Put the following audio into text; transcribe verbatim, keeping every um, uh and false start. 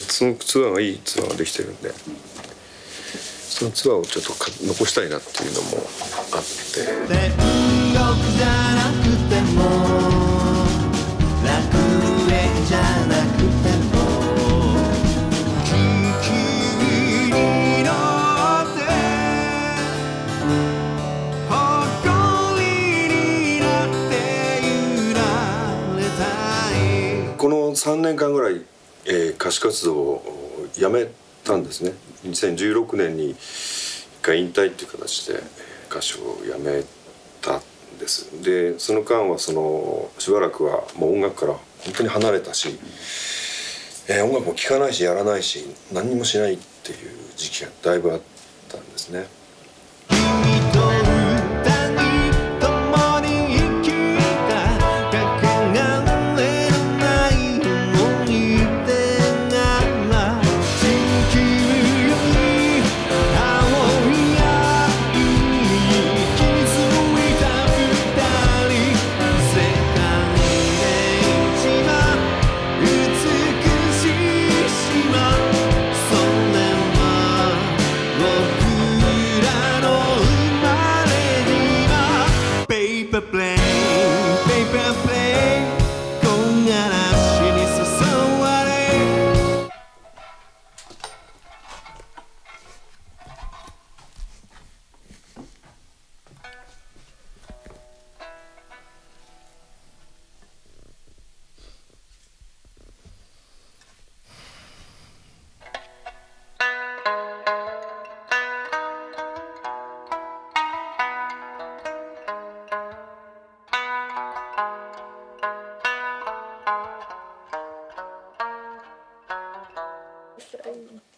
そのツアーがいいツアーができてるんで、そのツアーをちょっと残したいなっていうのもあって。さんねんかんぐらい、えー、歌手活動をやめたんですね。にせんじゅうろくねんに一回引退っていう形で歌手をやめたんです。でその間はそのしばらくはもう音楽から本当に離れたし、えー、音楽も聴かないしやらないし何にもしないっていう時期がだいぶあったんですね。Thank you.